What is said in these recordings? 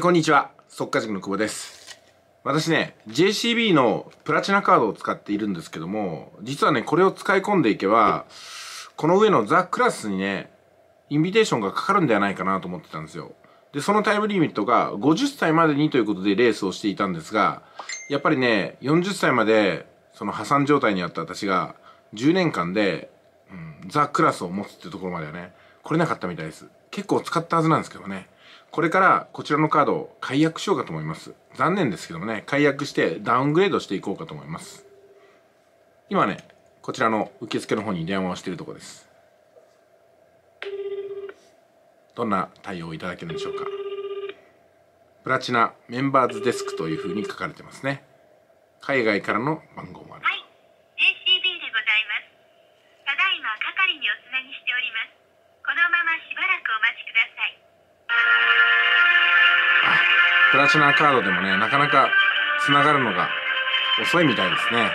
こんにちは、速稼塾の久保です。私ね、 JCB のプラチナカードを使っているんですけども、実はねこれを使い込んでいけばこの上のザ・クラスにねインビテーションがかかるんではないかなと思ってたんですよ。でそのタイムリミットが50歳までにということでレースをしていたんですが、やっぱりね40歳までその破産状態にあった私が10年間で、ザ・クラスを持つってところまではね来れなかったみたいです。結構使ったはずなんですけどね、これからこちらのカードを解約しようかと思います。残念ですけどもね、解約してダウングレードしていこうかと思います。今ねこちらの受付の方に電話をしているところです。どんな対応をいただけるんでしょうか。プラチナメンバーズデスクというふうに書かれてますね。海外からの番号もある。はい、JCB でございます。ただいま係におつなぎしております。このまましばらくお待ちください。プラチナカードでもねなかなかつながるのが遅いみたいですね。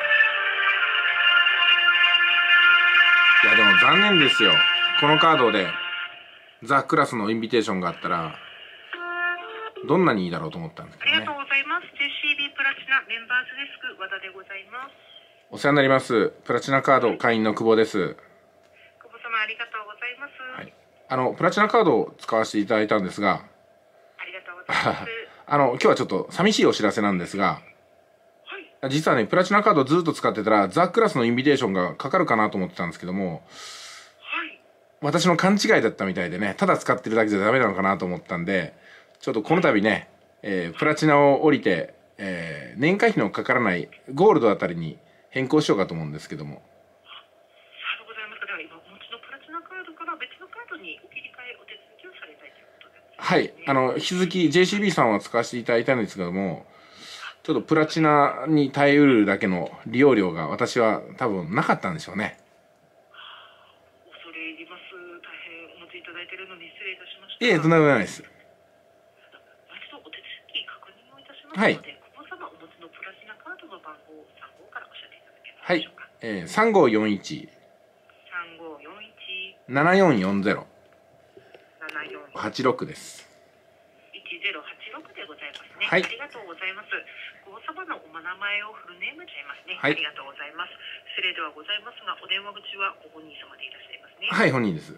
いやでも残念ですよ。このカードでザ・クラスのインビテーションがあったらどんなにいいだろうと思ったんですけどね。ありがとうございます。 JCB プラチナメンバーズデスク和田でございます。お世話になります。プラチナカード会員の久保です。久保様ありがとうございます。はい、プラチナカードを使わせていただいたんですが、ありがとうございます。今日はちょっと寂しいお知らせなんですが、はい、実はねプラチナカードずっと使ってたらザ・クラスのインビテーションがかかるかなと思ってたんですけども、はい、私の勘違いだったみたいでね、ただ使ってるだけじゃダメなのかなと思ったんで、ちょっとこの度ね、プラチナを降りて、年会費のかからないゴールドあたりに変更しようかと思うんですけども。さようございます。では今お持ちのプラチナカードから別のカードにお切り替えお手続きをされたいということです。はい、引き続き JCB さんは使わせていただいたんですけども、ちょっとプラチナに耐えうるだけの利用量が私は多分なかったんでしょうね。恐れ入ります。大変お持ちいただいているのに失礼いたしました。いえ、とんでもないです。一度お手続き確認をいたしますので、久保様お持ちのプラチナカードの番号を3号からおっしゃっていただけますでしょうか。はい、3541 3541 744086です。1086でございますね。はい、ありがとうございます。ご様のお名前をフルネームで言いますね。はい、ありがとうございます。失礼ではございますが、お電話口はご本人様でいらっしゃいますね。はい、本人です。いつ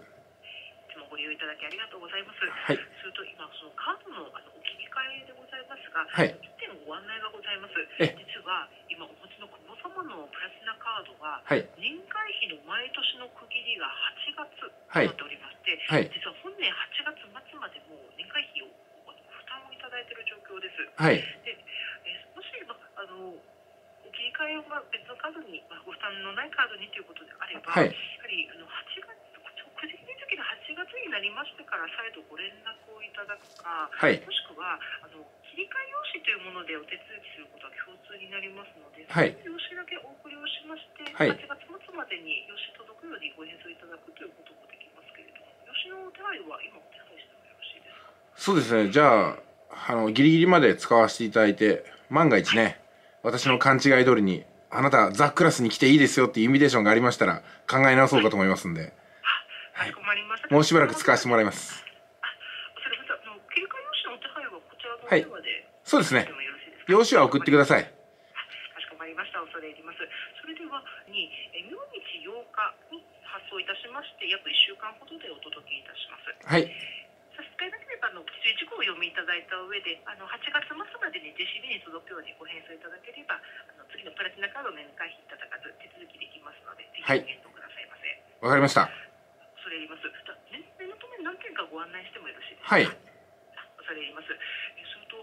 もご利用いただきありがとうございます。はい、すると今そのカードのお切り替えでございますが、はい、一点ご案内がございます。実は今お持ちの久保様のプラチナカードは、はい、年会費の毎年の区切りが8月となっておりまして、はい、実は本年8月末までもう年会費を負担をいただいている状況です。はい、でもしお切り替えが別のカードに、ご負担のないカードにということであれば、はい、やはり8月9時月の8月になりましてから再度ご連絡をいただくか、はい、もしくは切り替え用紙というものでお手続きすることは共通になりますので、はい、用紙だけお送りをしまして、はい、8月末までに用紙届くようにご返送いただくということもできますけれども、用紙のお手配は今お手配してもよろしいですか。そうですね。じゃあギリギリまで使わせていただいて、万が一ね、はい、私の勘違い通りにあなたザ・クラスに来ていいですよっていうインビテーションがありましたら考え直そうかと思いますんで、はい、はい、もうしばらく使わせてもらいます。切り替え用紙のお手配はこちらのお電話で。そうですね、用紙は送ってください。かしこまりました。恐れ入ります。それでは明日8日に発送いたしまして、約1週間ほどでお届けいたします。はい、差し支えなければ注意事項をお読みいただいた上で、8月末までに JCB に届くようにご返送いただければ、次のプラチナカード年会費いただかず手続きできますので、ぜひご検討くださいませ。わかりました。恐れ入ります。念のため何件かご案内してもよろしいですか。はい、恐れ入ります。すると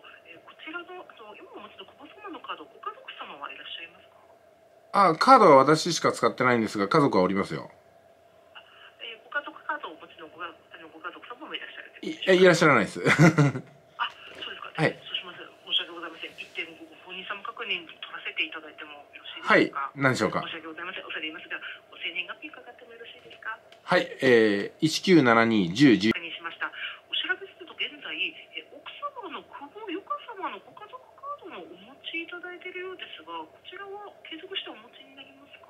こちらの今お持ちの久保様のカード、ご家族様はいらっしゃいますか。あ、カードは私しか使ってないんですが、家族はおりますよ。ご家族カードをお持ちのご家族様もいらっしゃるんですか。いらっしゃらないです。あ、そうですか。はい、そうします。申し訳ございません。一点ご本人様確認取らせていただいてもよろしいですか。はい、何でしょうか。申し訳ございません。恐れ入りますが、ご生年月日伺ってもよろしいですか。はい、19721010。確認しました。お調べすると現在、奥様の久保由香様のご家族カードもお持ちいただいているようですが、こちらは継続してお持ちになりますか。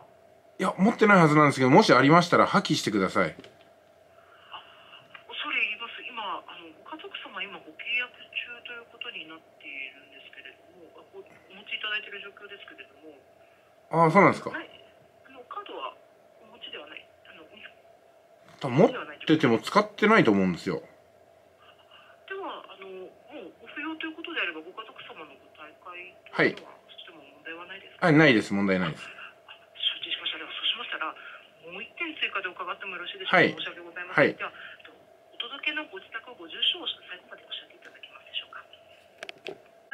いや、持ってないはずなんですけど、もしありましたら破棄してください。あ、恐れ入ります。今ご家族様今ご契約中ということになっているんですけれども、お持ちいただいている状況ですけれども。ああ、そうなんですか。はい、カードはお持ちではない。持ってても使ってないと思うんですよ。ではもうご不要ということであれば、ご家族様のご退会というのは、しても問題はないですか？はい、ないです、問題ないです。承知しました。ではそうしましたら、もう一点追加で伺ってもよろしいでしょうか？はい、申し訳ございません。はい、ではお届けのご自宅、ご住所を最後まで教えていただけますでしょうか？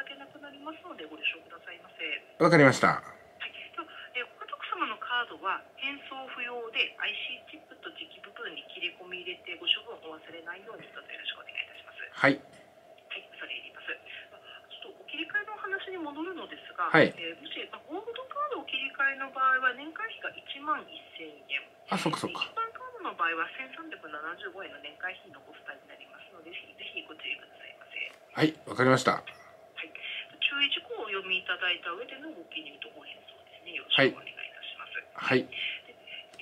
お届けなくなりますので、ご了承くださいませ。わかりました。はい、ではご家族様のカードは変装不要で IC チップと磁気部分に切れ込み入れてご処分を忘れないようにどうぞよろしくお願いいたします。はい。はい、恐れ入ります。ちょっとお切り替えのお話に戻るのですが、はい、もしゴールドカードお切り替えの場合は年会費が1万1000円。あ、そっかそっか。一般カードの場合は1375円の年会費のご負担になりますので、ぜひご注意くださいませ。はい、わかりました。はい。注意事項をお読みいただいた上でのご記入とご返送ですね。よろしくお願いいたします。はい。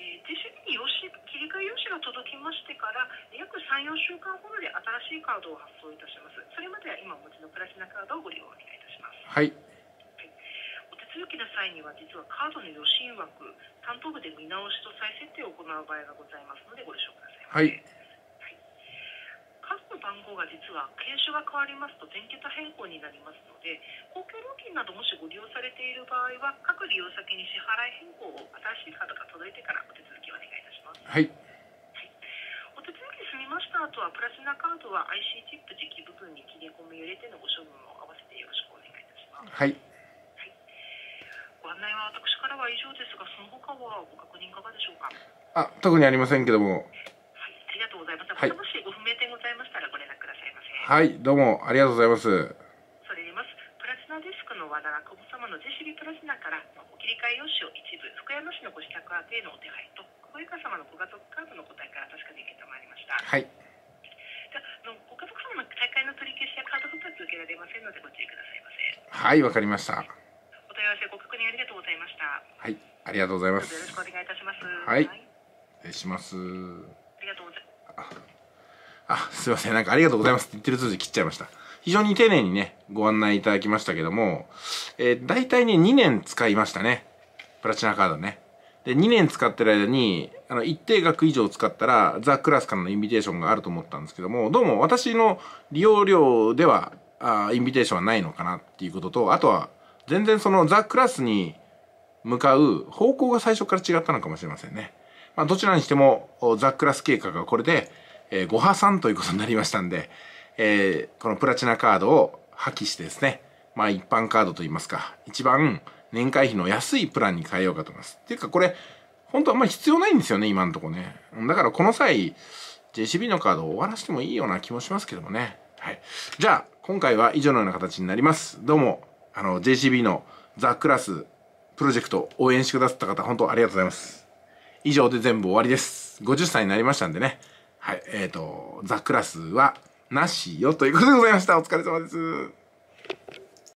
TCB に切り替え用紙が届きましてから約3、4週間ほどで新しいカードを発送いたします。それまでは今お持ちのプラチナカードをご利用お願いいたします。はい、はい、お手続きの際には実はカードの予診枠、担当部で見直しと再設定を行う場合がございますのでご了承くださいませ。はい、はい、カードの番号が実は経種が変わりますと全桁変更になりますので、公共料金などもしご利用されている場合は各利用先に支払い変更を新しいカードが届いてからお手続きお願いいたします。はい、はい、お手続き済みました後はプラチナカードは IC チップ磁気部分に切れ込み入れてのご処分も合わせてよろしくお願いいたします。はい、はい、ご案内は私からは以上ですが、その他はご確認いかがでしょうか？あ、特にありませんけども。はい、ありがとうございます。はい、もしご不明点ございましたらご連絡くださいませ。はい、どうもありがとうございます。それではプラチナデスクの和田久保様のジェシビプラチナからお切り替え用紙を一部福山市のご自宅宛てのお手配とご家族様のご家族カードの答えから確かに受け止まりました。はい。じゃあご家族様の大会の取り消しやカード復活受けられませんのでご注意くださいませ。はい、わかりました。お問い合わせご確認ありがとうございました。はい、ありがとうございます。よろしくお願いいたします。はい。失礼します。ありがとうございます。あ、すみません。なんかありがとうございますって言ってる通じ切っちゃいました。非常に丁寧にねご案内いただきましたけども、大体ね2年使いましたね。プラチナカードね。で、2年使ってる間に、一定額以上使ったら、ザ・クラスからのインビテーションがあると思ったんですけども、どうも私の利用料では、インビテーションはないのかなっていうことと、あとは、全然そのザ・クラスに向かう方向が最初から違ったのかもしれませんね。まあ、どちらにしても、ザ・クラス計画がこれで、ご破産ということになりましたんで、このプラチナカードを破棄してですね、まあ一般カードといいますか、一番、年会費の安いプランに変えようかと思います。っていうかこれ、本当はあんまり必要ないんですよね、今のところね。だからこの際、JCB のカードを終わらせてもいいような気もしますけどもね。はい。じゃあ、今回は以上のような形になります。どうも、JCB のザ・クラスプロジェクト応援してくださった方、本当ありがとうございます。以上で全部終わりです。50歳になりましたんでね。はい。ザ・クラスはなしよということでございました。お疲れ様です。